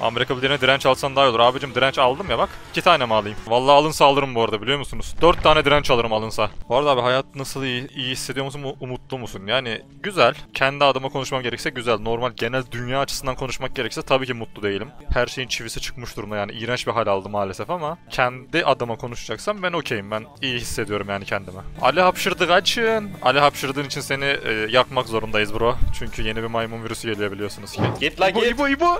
Amerika Birliği'ne direnç alsan daha iyi olur. Abicim direnç aldım ya bak. 2 tane mi alayım? Vallahi alınsa alırım bu arada, biliyor musunuz? 4 tane direnç alırım alınsa. Bu arada abi hayat nasıl, iyi hissediyor musun, umutlu musun? Yani güzel. Kendi adıma konuşmam gerekirse güzel. Normal genel dünya açısından konuşmak gerekirse tabii ki mutlu değilim. Her şeyin çivisi çıkmış durumda yani. İğrenç bir hal aldı maalesef ama kendi adıma konuşacaksam ben okeyim. Ben iyi hissediyorum yani kendime. Ali hapşırdı, kaçın. Ali hapşırdığın için seni yakmak zorundayız bro. Çünkü yeni bir maymun virüsü geliyor biliyorsunuz ki. Git la git. İbo.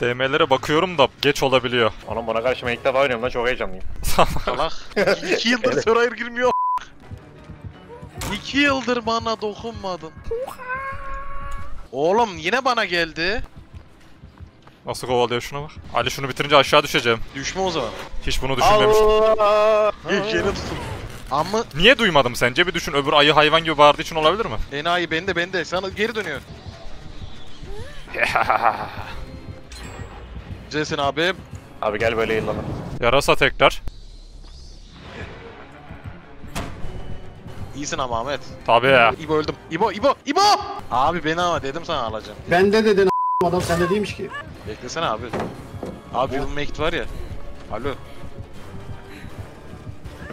DM'lere bakıyorum da geç olabiliyor. Oğlum bana karşıma ilk defa oynuyorum lan, çok heyecanlıyım. Salak. 2 yıldır evet. Survivor girmiyor. 2 yıldır bana dokunmadın. Oğlum yine bana geldi. Nasıl kovalıyor, şuna bak. Ali şunu bitirince aşağı düşeceğim. Düşme o zaman. Hiç bunu düşünmemiştim. Hiç yeni tutun. Ama niye duymadım sence? Bir düşün, öbür ayı hayvan gibi bağırdığı için olabilir mi? Enayi bende. Sana geri dönüyor. Cesin abi. Abi gel böyle yıllanalım. Yarasa tekrar. İyisin ama Ahmet. Tabii. İbo öldüm. İbo! Abi beni ama dedim sana alacağım. Bende dedin adam sende değilmiş ki. Beklesene abi. Abi yılmak var ya. Alo.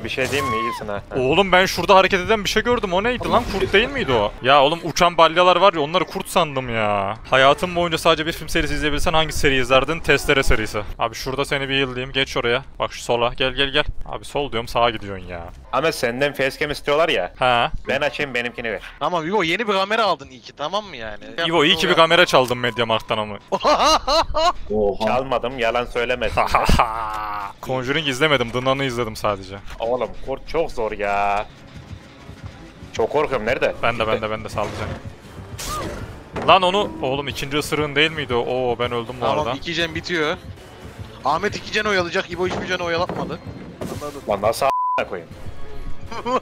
Bir şey diyeyim mi? İyisin ha. Oğlum ben şurada hareket eden bir şey gördüm. O neydi lan? Kurt değil miydi o? Ya oğlum uçan balyalar var ya, onları kurt sandım ya. Hayatım boyunca sadece bir film serisi izleyebilsen hangi seri izlerdin? Testere serisi. Abi şurada seni bir yıldayım. Geç oraya. Bak şu sola. Gel. Abi sol diyorum, sağa gidiyorsun ya. Ama senden facecam istiyorlar ya. Ha. Ben açayım, benimkini ver. Ama Vivo yeni bir kamera aldın iyi ki, tamam mı yani? Vivo iyi ki bir kamera çaldım MediaMarkt'tan ama. Çalmadım, yalan söylemedim. Conjuring izlemedim. Dınanı izledim sadece. Oğlum kurt çok zor ya. Çok korkuyorum, nerede? Ben de sallayacağım. Lan onu, oğlum ikinci ısırığın değil miydi o? Oo ben öldüm bu arada. Tamam 2 can bitiyor. Ahmet 2 can oyalayacak, İbo hiçbir canı oyalatmadı. Anladım. Lan nasıl a**a koyayım?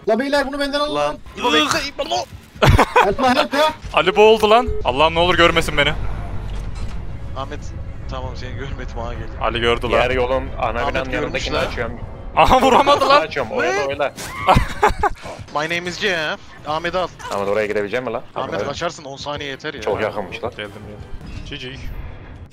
La beyler bunu benden alın lan. İbo bekle, İbo. Ali boğuldu lan. Allah'ım ne olur görmesin beni. Ahmet tamam seni görmedim, ağa geldim. Ali gördü lan. Diğer yolun ana binanın yanındakini açıyorum. Aha vuramadı lan. Oyla. My name is C. Ahmet al. Ahmet oraya girebileceğim mi lan? Ahmet kaçarsın, 10 saniye yeter ya. Çok yakınmış lan. Geldim. Cici.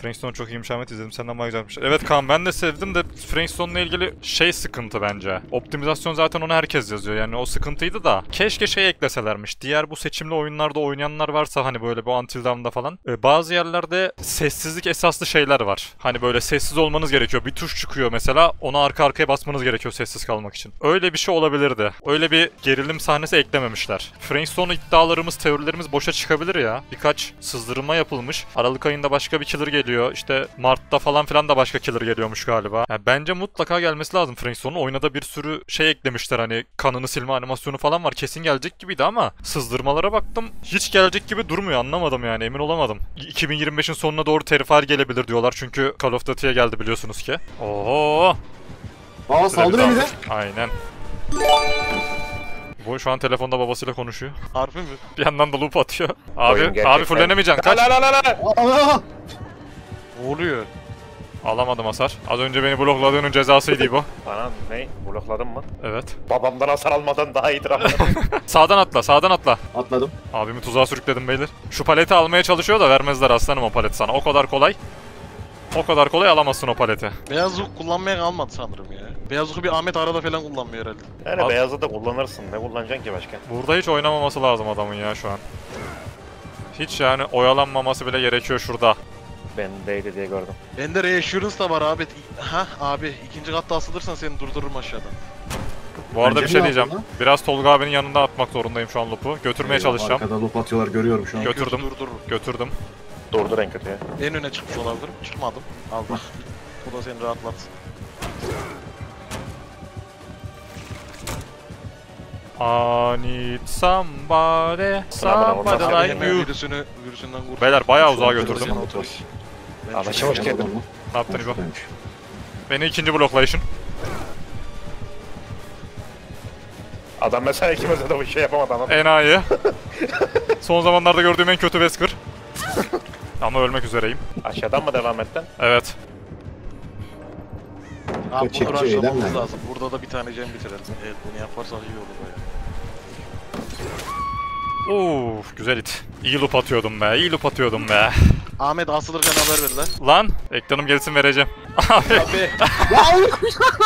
Frankston çok iyiymiş Ahmet, izledim senden daha güzelmiş. Evet Kaan ben de sevdim de Frankston'la ilgili şey sıkıntı bence. Optimizasyon zaten onu herkes yazıyor yani, o sıkıntıydı da. Keşke şey ekleselermiş. Diğer bu seçimli oyunlarda oynayanlar varsa hani böyle bu Until Dawn'da falan. Bazı yerlerde sessizlik esaslı şeyler var. Hani böyle sessiz olmanız gerekiyor. Bir tuş çıkıyor mesela, ona arka arkaya basmanız gerekiyor sessiz kalmak için. Öyle bir şey olabilirdi. Öyle bir gerilim sahnesi eklememişler. Frankston iddialarımız, teorilerimiz boşa çıkabilir ya. Birkaç sızdırma yapılmış. Aralık ayında başka bir killer geliyor. İşte Mart'ta falan filan da başka killer geliyormuş galiba. Yani bence mutlaka gelmesi lazım Frankston'un. Oyuna da bir sürü şey eklemişler hani, kanını silme animasyonu falan var. Kesin gelecek gibiydi ama sızdırmalara baktım. Hiç gelecek gibi durmuyor, anlamadım yani, emin olamadım. 2025'in sonuna doğru Terrifier gelebilir diyorlar çünkü Call of Duty'ye geldi biliyorsunuz ki. Ooo. Aa saldırıyor bize. Aynen. Bu şu an telefonda babasıyla konuşuyor. Harbi mi? Bir yandan da loop atıyor. Abi fullenemeyeceksin. Kaç. La. Oluyor. Alamadım hasar. Az önce beni blokladığının cezasıydı bu. Bana ne? Blokladın mı? Evet. Babamdan hasar almadan daha iyidir abi. Sağdan atla. Atladım. Abimi tuzağa sürükledim beyler. Şu paleti almaya çalışıyor da vermezler aslanım o paleti sana. O kadar kolay alamazsın o paleti. Beyaz ruh kullanmaya kalmadı sanırım ya. Beyaz ruhu bir Ahmet arada falan kullanmıyor herhalde. Yani beyazı da kullanırsın. Ne kullanacaksın ki başka? Burada hiç oynamaması lazım adamın ya şu an. Hiç yani oyalanmaması bile gerekiyor şurada. Bendeydi diye gördüm. Bende reassurance da var abi. Ha abi ikinci katta asılırsan seni durdururum aşağıdan. Bu arada bence bir şey diyeceğim. Altında? Biraz Tolga abinin yanında atmak zorundayım şu an loop'u. Götürmeye çalışacağım. Arkada loop atıyorlar, görüyorum şu an. Götürdüm. Durdur en kötü ya. En öne çıkmış olabilirim. Çıkmadım. Al bak. Bu da seni rahatlatsın. I need somebody like you. Beyler bayağı uzağa götürdüm. Alaşa hoş geldin. Ne yaptın İbo? Beni ikinci bloklayışın. Adam mesela ikimiz de bu şey yapamadı adam. Enayi. Son zamanlarda gördüğüm en kötü Wesker. Ama ölmek üzereyim. Aşağıdan mı devam ettin? Evet. Abi bu uğraşmamız lazım. Burada da bir tane cem bitirelim. Evet bunu yaparsak iyi olur bayağı. Of, güzel it. İyi loop atıyordum be, iyi loop atıyordum be. Ahmet asılırken haber ver lan. Lan ekranım gelsin vereceğim. Abi.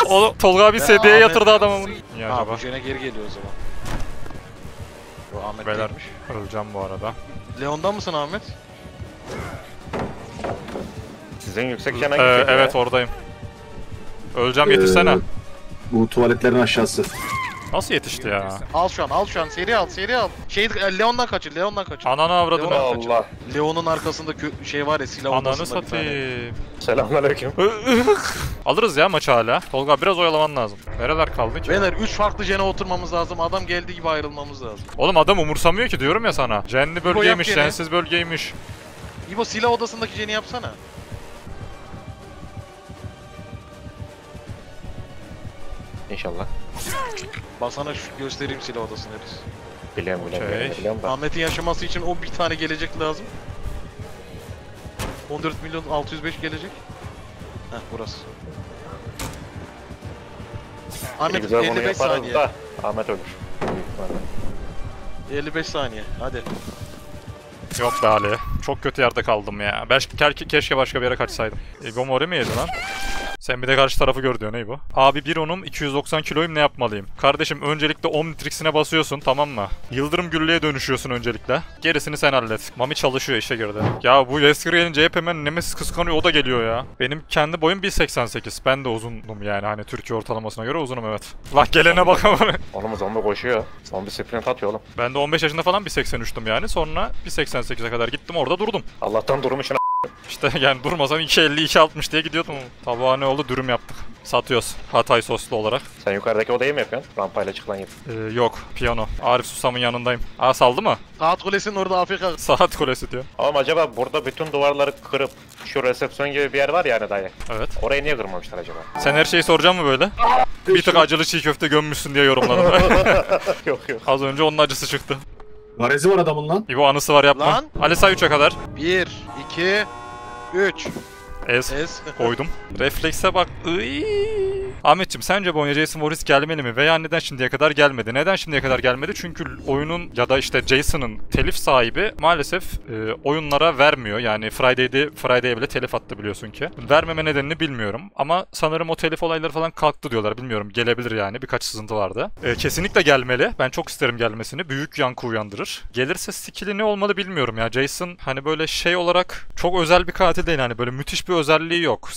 Oğlum Tolga abi sedyeye yatırdı adamı. Abi bu yöne geri geliyor o zaman. Bu Ahmet değilmiş. Öleceğim bu arada. Leon'dan mısın Ahmet? Sizin yüksek yana gidecek. Evet oradayım. Öleceğim, yetişsene. Bu tuvaletlerin aşağısı. Nasıl yetişti ya? Al şu an, al şu an. Seri al, seri al. Şey, Leon'dan kaçır, Leon'dan kaçır. Ananı avradını. Allah. Leon'un arkasında şey var ya, silah odasında bir tane. Ananı satayım. Selamünaleyküm. Alırız ya maçı hala. Tolga biraz oyalaman lazım. Nereler kaldı ki? Beyler 3 farklı jene oturmamız lazım. Adam geldiği gibi ayrılmamız lazım. Oğlum adam umursamıyor ki, diyorum ya sana. Jenli bölgeymiş, jensiz bölgeymiş. İbo silah odasındaki jeni yapsana. İnşallah. Basana şu göstereyim silah odasını deriz. Biliyorum, biliyorum. Ahmet'in yaşaması için o bir tane gelecek lazım. 14.605.000 gelecek. Heh, burası. Ahmet 55 saniye. Da. Ahmet ölür. 55 saniye. Hadi. Yok be Ali. Çok kötü yerde kaldım ya. Belki keşke başka bir yere kaçsaydım. İbom oraya mı yedi lan? Sen bir de karşı tarafı gör diyor, ne bu? Abi 1.10'um, 290 kiloyum, ne yapmalıyım? Kardeşim öncelikle Omnitrix'ine basıyorsun, tamam mı? Yıldırım gülleye dönüşüyorsun öncelikle. Gerisini sen hallet. Mami çalışıyor, işe girdi. Ya bu Wesker'ı gelince hep hemen Nemesis kıskanıyor, o da geliyor ya. Benim kendi boyum 1.88. Ben de uzundum yani, hani Türkiye ortalamasına göre uzunum, evet. Lan gelene bakalım. Oğlum zombi koşuyor. Zombi sprint atıyor oğlum. Ben de 15 yaşında falan 1.83'tüm yani. Sonra 1.88'e kadar gittim, orada durdum. Allah'tan durum için İşte yani durmasam 2.50-2.60 diye gidiyordum. Tabağa ne oldu? Dürüm yaptık. Satıyoruz Hatay soslu olarak. Sen yukarıdaki odayı mı yapıyorsun? Rampayla çıkılan gibi. Yok. Piyano. Arif Susam'ın yanındayım. Aa saldı mı? Saat Kulesi'nin orada Afrika. Saat Kulesi diyor. Ama acaba burada bütün duvarları kırıp şu resepsiyon gibi bir yer var ya hani dayak. Evet. Orayı niye kırmamışlar acaba? Sen her şeyi soracak mı böyle? Bir tık acılı çiğ köfte gömmüşsün diye yorumladım. Yok yok. Az önce onun acısı çıktı. Garezi var adamın lan. İbo anısı var, yapma. Lan. Ali say 3'e kadar. 1, 2, 3. Ez. Koydum. Reflekse bak. Ahmetciğim, sence bu oyuna Jason Voorhees gelmeli mi? Veya neden şimdiye kadar gelmedi? Neden şimdiye kadar gelmedi? Çünkü oyunun ya da işte Jason'ın telif sahibi maalesef oyunlara vermiyor. Yani Friday'e bile telif attı, biliyorsun ki. Vermeme nedenini bilmiyorum. Ama sanırım o telif olayları falan kalktı diyorlar. Bilmiyorum, gelebilir yani. Birkaç sızıntı vardı. Kesinlikle gelmeli. Ben çok isterim gelmesini. Büyük yankı uyandırır. Gelirse skill'i ne olmalı bilmiyorum ya. Jason hani böyle şey olarak çok özel bir katil değil. Hani böyle müthiş bir özelliği yok.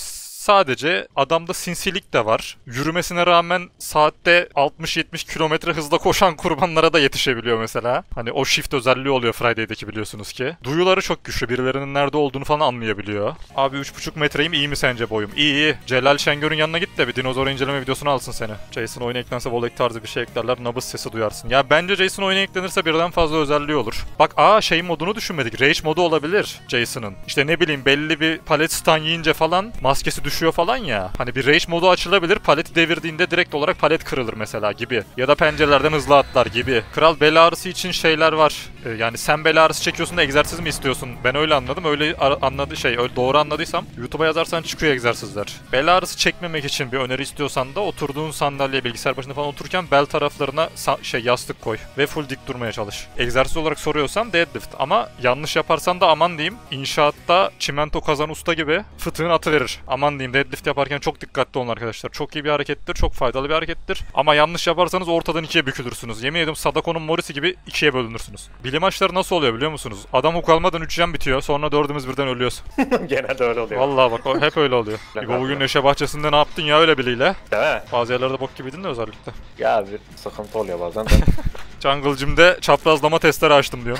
Sadece adamda sinsilik de var. Yürümesine rağmen saatte 60-70 kilometre hızla koşan kurbanlara da yetişebiliyor mesela. Hani o shift özelliği oluyor Friday'deki, biliyorsunuz ki. Duyuları çok güçlü. Birilerinin nerede olduğunu falan anlayabiliyor. Abi 3.5 metreyim, iyi mi sence boyum? İyi. Celal Şengör'ün yanına git de bir dinozor inceleme videosunu alsın seni. Jason oyuna eklense Volek tarzı bir şey eklerler. Nabız sesi duyarsın. Ya bence Jason oyuna eklenirse birden fazla özelliği olur. Bak şey modunu düşünmedik. Rage modu olabilir Jason'ın. İşte ne bileyim, belli bir palet stun yiyince falan maskesi düşüyor falan ya. Hani bir rage modu açılabilir. Paleti devirdiğinde direkt olarak palet kırılır mesela gibi. Ya da pencerelerden hızlı atlar gibi. Kral bel ağrısı için şeyler var. Yani sen bel ağrısı çekiyorsun da egzersiz mi istiyorsun? Ben öyle anladım. Öyle anladı doğru anladıysam YouTube'a yazarsan çıkıyor egzersizler. Bel ağrısı çekmemek için bir öneri istiyorsan da oturduğun sandalye, bilgisayar başında falan otururken bel taraflarına yastık koy ve full dik durmaya çalış. Egzersiz olarak soruyorsam deadlift, ama yanlış yaparsan da aman diyeyim. İnşaatta çimento kazan usta gibi fıtığın atıverir. Aman diyeyim, deadlift yaparken çok dikkatli olun arkadaşlar. Çok iyi bir harekettir, çok faydalı bir harekettir. Ama yanlış yaparsanız ortadan ikiye bükülürsünüz. Yemin ediyorum Sadako'nun Morisi gibi ikiye bölünürsünüz. Bilim maçları nasıl oluyor biliyor musunuz? Adam hook almadan 3 jam bitiyor, sonra dördümüz birden ölüyoruz. Genelde öyle oluyor. Vallahi bak, hep öyle oluyor. İbo bugün Neşe Bahçesi'nde ne yaptın ya öyle biriyle? He. Bazı yerlerde bok gibiydin de özellikle. Ya bir sıkıntı oluyor bazen de. Jungle'cimde çaprazlama testleri açtım diyor.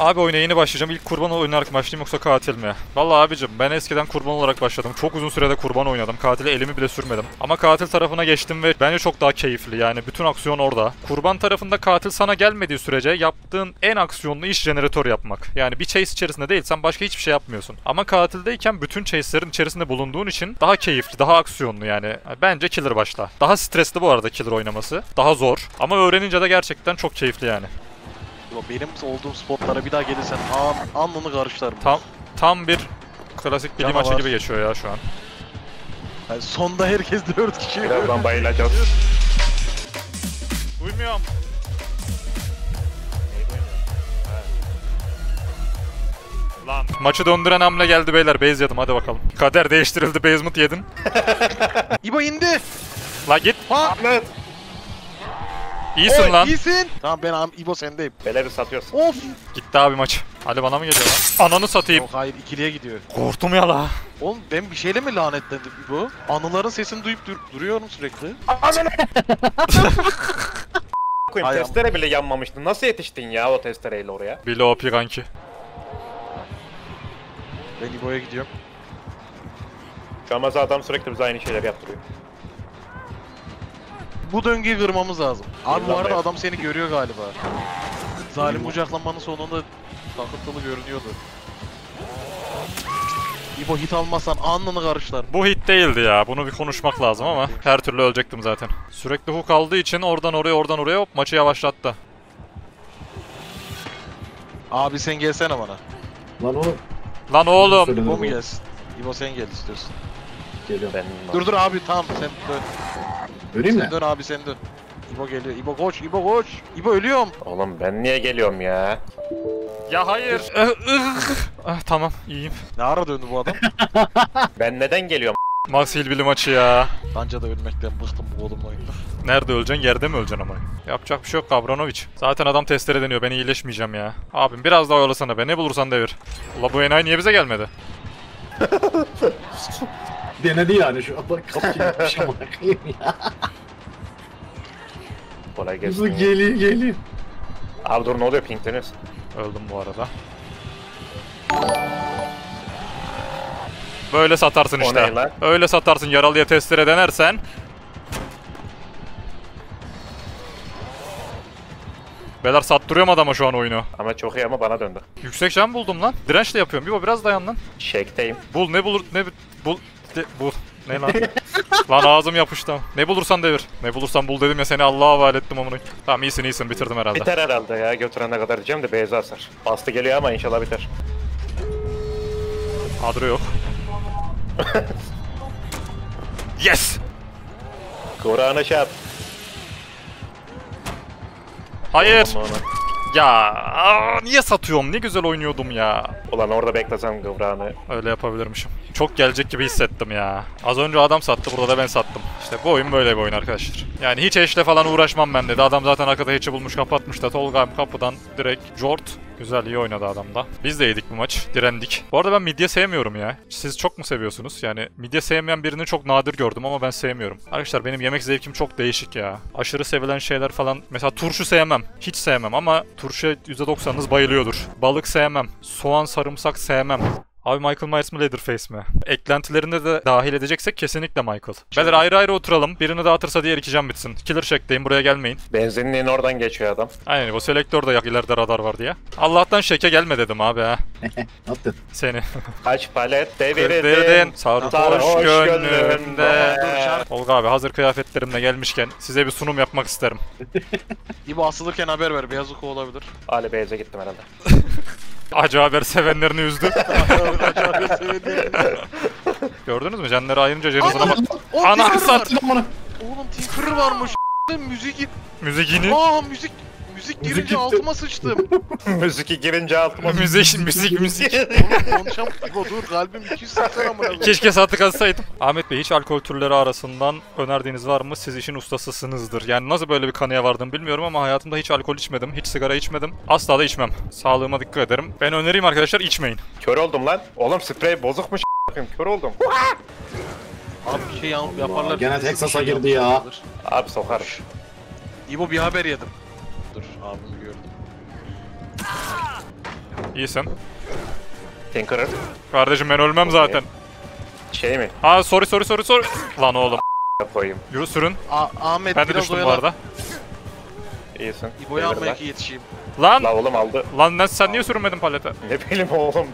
Abi oyuna yeni başlayacağım. İlk kurban oynayarak başlayayım yoksa katil mi? Vallahi abicim, ben eskiden kurban olarak başladım. Çok uzun sürede kurban oynadım. Katile elimi bile sürmedim. Ama katil tarafına geçtim ve bence çok daha keyifli. Yani bütün aksiyon orada. Kurban tarafında katil sana gelmediği sürece yaptığın en aksiyonlu iş jeneratör yapmak. Yani bir chase içerisinde değilsen başka hiçbir şey yapmıyorsun. Ama katildeyken bütün chase'lerin içerisinde bulunduğun için daha keyifli, daha aksiyonlu yani. Bence killer başla. Daha stresli bu arada killer oynaması. Daha zor. Ama öğrenince de gerçekten çok keyifli yani. Benim olduğum spotlara bir daha gelirsen anlamı karışlarım. Tam bir klasik bilgi maçı gibi geçiyor ya şu an. Yani sonda herkes 4 kişi. Birazdan bayılacağız. Uymuyorum. Lan. Maçı döndüren hamle geldi beyler. Base yedim hadi bakalım. Kader değiştirildi. Basement yedin. İbo indi. La git. Ahmet. İyisin lan. İyisin. Tamam ben İbo sendeyim. Beleri satıyorsun. Of. Gitti abi maç. Ali bana mı geliyor lan? Ananı satayım. Yok hayır ikiliye gidiyor. Korktum ya la. Oğlum ben bir şeyle mi lanetledim İbo? Anıların sesini duyup duruyorum sürekli. Ananı. Koyayım, testere bile yanmamıştın. Nasıl yetiştin ya o testereyle oraya? Bilo OP kanki. Ben İbo'ya gidiyorum. Şamazı adam sürekli bize aynı şeyler yaptırıyor. Bu döngüyü kırmamız lazım. Abi bu arada adam seni görüyor galiba. Zalim bucaklanmanın sonunda takıntılı görünüyordu. İbo hit almazsan anlını karışlar. Bu hit değildi ya. Bunu bir konuşmak lazım ama her türlü ölecektim zaten. Sürekli hook aldığı için oradan oraya hop maçı yavaşlattı. Abi sen gelsene bana. Lan oğlum. Lan oğlum. İbo mu gelsin? İbo sen gel istiyorsun. Geliyorum. Dur dur abi tamam sen dön. Öleyim mi? Sen dön abi sen dön. İbo geliyor. İbo koş. İbo koş. İbo ölüyorum. Oğlum ben niye geliyorum ya? Ya hayır. Tamam iyiyim. Ne ara döndü bu adam? Ben neden geliyorum? Max Hillbilly maçı ya. Bence de ölmekten bıktım bu oğlumla. Nerede öleceksin? Yerde mi öleceksin ama? Yapacak bir şey yok Gabranovic. Zaten adam testere deniyor. Ben iyileşmeyeceğim ya. Abim biraz daha oyalasana be. Ne bulursan devir. Ula bu enayi niye bize gelmedi? Denedi yani şu anda kapıya bir şey bakayım ya. Kolay gelsin. Hızlı geliyor geliyor. Abi dur ne oluyor pinkleniyorsun? Öldüm bu arada. Böyle satarsın o işte. Öyle satarsın yaralıya testere denersen. Beyler sattırıyorum adama şu an oyunu. Ama çok iyi ama bana döndü. Yüksek can buldum lan. Dirençle yapıyorum. Bir o biraz dayan lan. Şekteyim. Bul ne bulur ne bul. Bu ne lan? Lan ağzım yapıştı. Ne bulursan devir. Ne bulursan bul dedim ya seni Allah'a havale ettim amına. Tamam iyisin iyisin bitirdim herhalde. Biter herhalde ya götürene kadar diyeceğim de Beyza asar. Bastı geliyor ama inşallah biter. Kadro yok. Yes! Kur'an'a şap. Hayır. Ya niye satıyorum? Ne güzel oynuyordum ya. Ulan orada beklesem kıvrağını. Öyle yapabilirmişim. Çok gelecek gibi hissettim ya. Az önce adam sattı, burada da ben sattım. İşte bu oyun böyle bir oyun arkadaşlar. Yani hiç eşle falan uğraşmam ben dedi. Adam zaten arkada hiç'i bulmuş, kapatmış da. Tolga kapıdan direkt jort. Güzel, iyi oynadı adam da. Biz de yedik bu maç. Direndik. Bu arada ben midye sevmiyorum ya. Siz çok mu seviyorsunuz? Yani midye sevmeyen birini çok nadir gördüm ama ben sevmiyorum. Arkadaşlar benim yemek zevkim çok değişik ya. Aşırı sevilen şeyler falan. Mesela turşu sevmem. Hiç sevmem ama turşuya %90'ınız bayılıyordur. Balık sevmem. Soğan, sarımsak sevmem. Abi Michael Myers mı Leatherface mi? Eklentilerinde de dahil edeceksek kesinlikle Michael. Beyler ayrı ayrı oturalım. Birini dağıtırsa diğer iki can bitsin. Killer Shack'teyim buraya gelmeyin. Benzinliğin oradan geçiyor adam. Aynen bu selektör de ileride radar var diye. Allah'tan Shack'e gelme dedim abi ha. Attın. Seni. Kaç palet devirdin. Sarhoş gönlümde. Olga abi hazır kıyafetlerimle gelmişken size bir sunum yapmak isterim. İbo asılırken haber ver. Beyaz oku olabilir. Ali Beyaz'a gittim herhalde. Acı haber sevenlerini üzdü. Gördünüz mü? Canları ayırınca cenazına bak. Ana sat. Oğlum tinker varmış. Müzik. Müzikini. Aa müzik girince altıma sıçtım. Müzik girince altıma. Müzik. Oğlum konuşamam. Dur kalbim 280 amına. Keşke saatlik alsaydım. Ahmet Bey hiç alkol türleri arasından önerdiğiniz var mı? Siz işin ustasısınızdır. Yani nasıl böyle bir kanıya vardım bilmiyorum ama hayatımda hiç alkol içmedim, hiç sigara içmedim. Asla da içmem. Sağlığıma dikkat ederim. Ben önereyim arkadaşlar içmeyin. Kör oldum lan. Oğlum sprey bozukmuş. Kör oldum. Abi bir şey yaparlar. Gene Texas'a girdi ya. Abi sokar. İbo bir haber yedim. Dur abimi gördüm. İyisin. Tinkerer. Kardeşim ben ölmem zaten. Şey mi? Ha sorry. Lan oğlum. Koyayım. Yürü sürün. Ahmet ben de düştüm bu arada. İyisin. İbo'ya almaya yetişeyim. Lan. La oğlum aldı. Lan lan sen niye sürünmedin palete? Ne bileyim oğlum.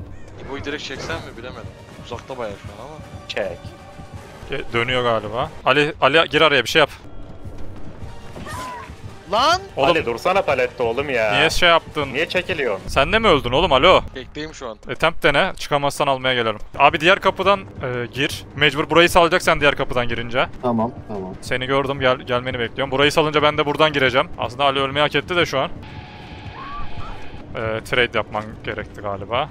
İbo'yu direkt çeksen mi bilemedim. Uzakta bayağı şu an ama. Çek. Dönüyor galiba. Ali gir araya bir şey yap. Lan! Oğlum. Ali dursana palette oğlum ya. Niye şey yaptın? Niye çekiliyor? Sen de mi öldün oğlum? Alo. Bekleyeyim şu an. Temp dene. Çıkamazsan almaya gelirim. Abi diğer kapıdan gir. Mecbur burayı salacaksan diğer kapıdan girince. Tamam. Seni gördüm. Gelmeni bekliyorum. Burayı salınca ben de buradan gireceğim. Aslında Ali ölmeyi hak etti de şu an. Trade yapman gerekti galiba.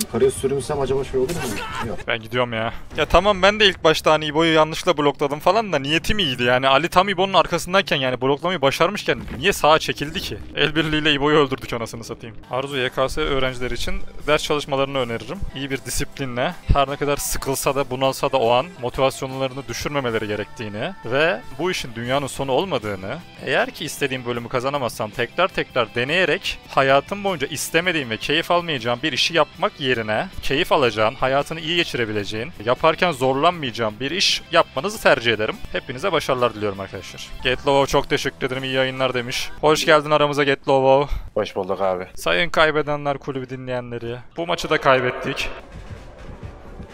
Yukarıya sürünsem acaba şöyle olur mu? Yok. Ben gidiyorum ya. Ya tamam, ben de ilk başta hani İbo'yu yanlışla blokladım falan da niyetim iyiydi. Yani Ali tam İbo'nun arkasındayken, yani bloklamayı başarmışken niye sağa çekildi ki? El birliğiyle İbo'yu öldürdük, anasını satayım. Arzu YKS öğrencileri için ders çalışmalarını öneririm. İyi bir disiplinle, her ne kadar sıkılsa da bunalsa da o an motivasyonlarını düşürmemeleri gerektiğini ve bu işin dünyanın sonu olmadığını, eğer ki istediğim bölümü kazanamazsam tekrar deneyerek hayatım boyunca istemediğim ve keyif almayacağım bir işi yapmak yerine keyif alacağın, hayatını iyi geçirebileceğin, yaparken zorlanmayacağın bir iş yapmanızı tercih ederim. Hepinize başarılar diliyorum arkadaşlar. GetLovo çok teşekkür ederim, iyi yayınlar demiş. Hoş geldin aramıza GetLovo. Hoş bulduk abi. Sayın Kaybedenler Kulübü dinleyenleri, bu maçı da kaybettik.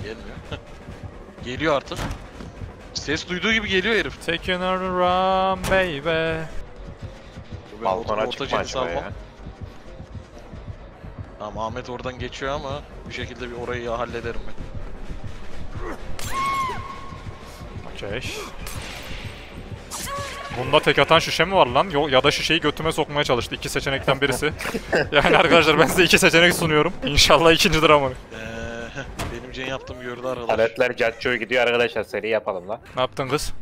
Gelmiyor. Geliyor artık. Ses duyduğu gibi geliyor herif. Take your run baby. Balkona çıkma acaba ya. Tamam, Ahmet oradan geçiyor ama bir şekilde bir orayı hallederim ben. Okay. Bunda tek atan şişe mi var lan? Yo, ya da şişeyi götüme sokmaya çalıştı. İki seçenekten birisi. Yani arkadaşlar ben size iki seçenek sunuyorum. İnşallah ikincidir ama. Benim Cem yaptığım gördü arkadaşlar. Aletler Gatcho'ya gidiyor arkadaşlar, seri yapalım lan. Ne yaptın kız?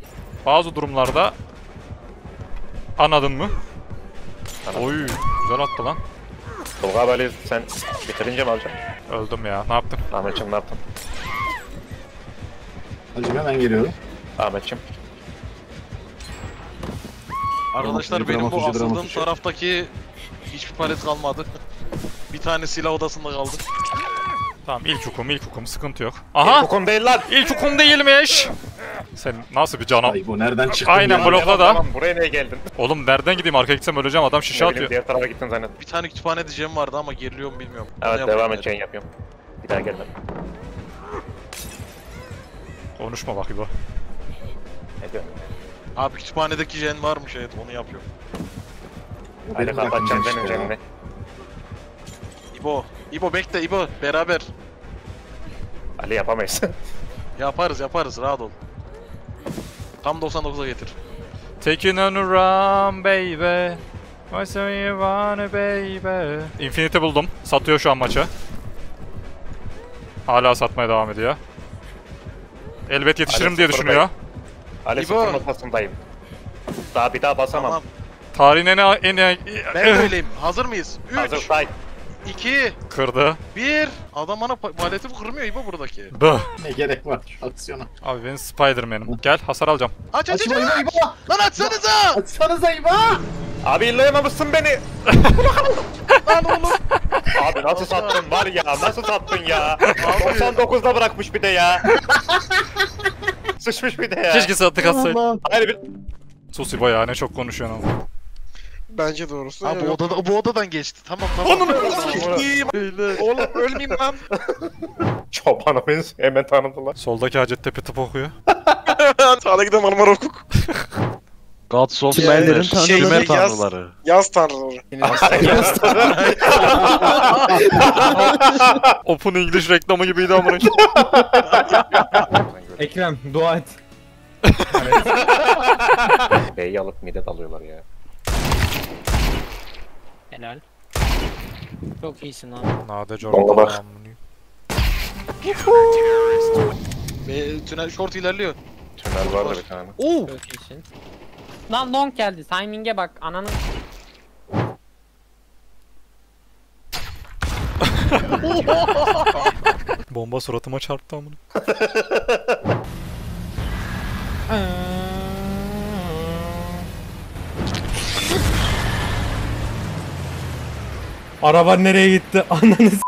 Bazı durumlarda... Anladın mı? Anladım. Oy, güzel attı lan. Tolga abi sen bitirince mi alacaksın? Öldüm ya, ne yaptın? Ahmetciğim ne yaptın? Hacım hemen geliyorum. Ahmetciğim. Arkadaşlar benim bu asıldığım taraftaki hiçbir palet kalmadı. Bir tane silah odasında kaldı. Tamam, ilk hukum sıkıntı yok. Aha! İlk hukum değil lan! İlk hukum değilmiş! Sen nasıl bir canım? Ay bu nereden çıktı? Aynen blokla da. Buraya niye geldin? Oğlum nereden gideyim? Arkaya gitsem öleceğim, adam şişe atıyor. Diğer tarafa gittin zannettim. Bir tane kütüphane diyeceğim vardı ama geriliyor mu bilmiyorum. Evet, devam et, chain yapıyorum. Bir daha gelmem. Konuşma bak İbo. Ne diyorsun? Abi kütüphanedeki gen varmış, evet onu yapıyorum. Hadi kapatacağım benim genimi. İbo bekle, İbo beraber. Ali yapamayız. Yaparız, rahat ol. Tam 99'a getir. Taking on a run baby. Why so you wanna baby. Infinity buldum. Satıyor şu an maçı. Hala satmaya devam ediyor. Elbet yetişirim Ali diye düşünüyor. Ali sıfır noktasındayım. Daha basamam. Tamam. Tarihin en... Ben öyleyim. Hazır mıyız? 3. Hazır say. 2 kırdı. 1 Adam bana paleti kırmıyor İbo buradaki. Bıh. Ne gerek var aksiyona. Abi ben Spiderman'im. Gel hasar alacağım. Aç İbo. Lan açsanıza. Açsanıza İbo. Abi illayamamışsın beni. Lan oğlum. Abi nasıl sattın var ya, nasıl sattın ya. 99'da bırakmış bir de ya. Sıçmış bir de ya. Keşke sattık atsaydı. Sus İbo ya, ne çok konuşuyorsun ama. Bence doğrusu. Abi bu odadan geçti. Tamam. Onu oğlum ölmeyeyim lan. Çobana benziyor. Hemen tanıdılar. Soldaki Hacettepe tıp okuyor. Sağda giden Marmara hukuk. God Souls Man'lerin tanrıları. Yaz tanrıları. Yaz tanrıları. Open English reklamı gibiydi amına. Ekrem dua et. Bey'i alıp midet alıyorlar ya. Helal. Çok iyisin abi. Nade Jordan amınıyım. Tünel short ilerliyor. Tünel vardı bir tane. Oo. Çok iyisin. Lan long geldi. Timing'e bak ananın. Bomba suratıma çarptı amına. Araban nereye gitti? Ananı s***.